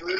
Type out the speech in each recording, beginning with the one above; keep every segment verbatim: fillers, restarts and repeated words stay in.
Thank you.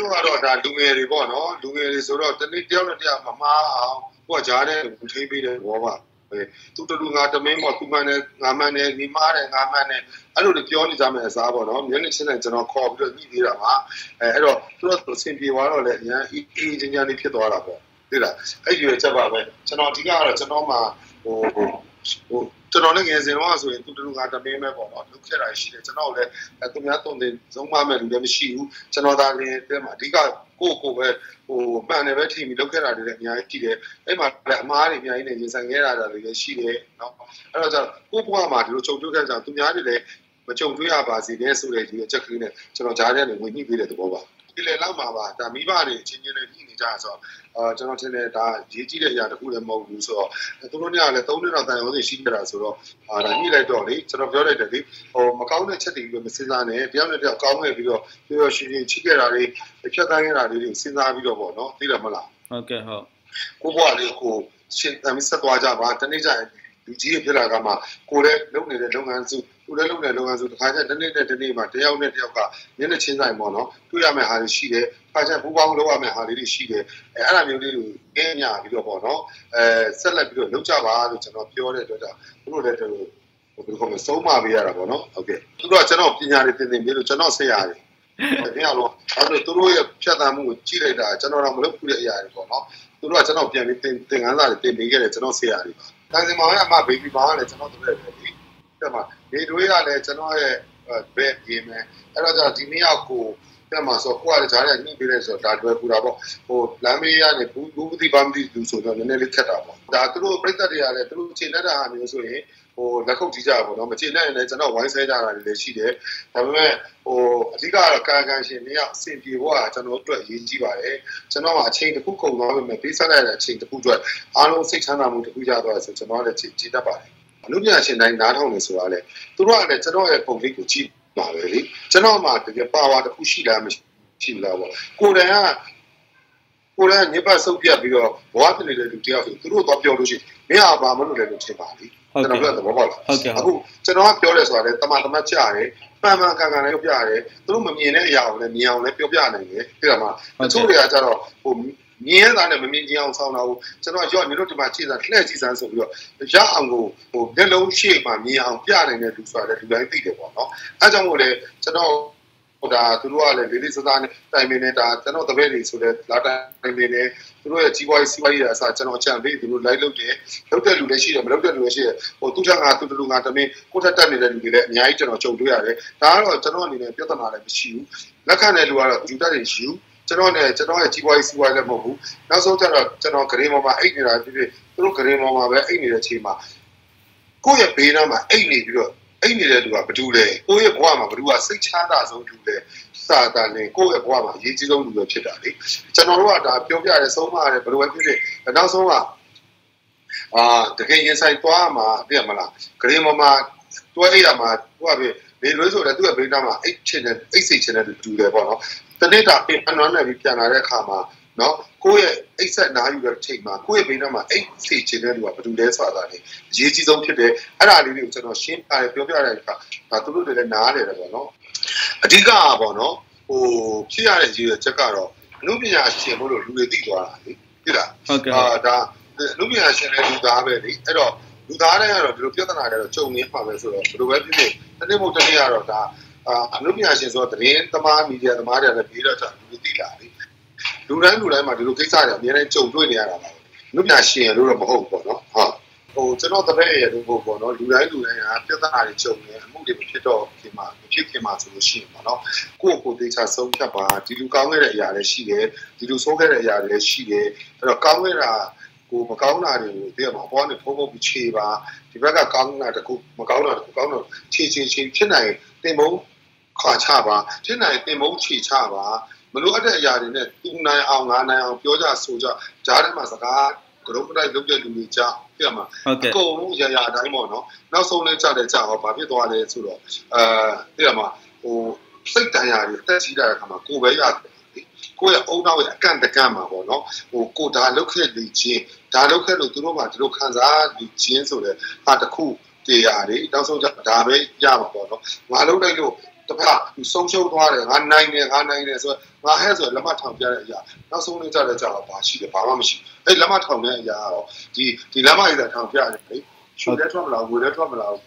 တဖက်ဒီဆုံးရှုံးသွားတယ်ငါနိုင်တယ်ငါနိုင်တယ်ဆိုတော့ငါဟဲ့ဆိုလက်မထောင်ပြတဲ့အရာနောက်ဆုံးလေးကြတဲ့ကြာတော့ဘာရှိလဲဘာမှမရှိဘူးအဲ့လက်မထောင်တဲ့အရာကတော့ဒီဒီလက်မရည်တာထောင်ပြတယ်လေရှူလက်ထွက်မလာဘူးဝေလက်ထွက်မလာဘူး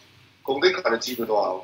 ဂုံတိတ်ခါလည်းကြီးမသွားဘူး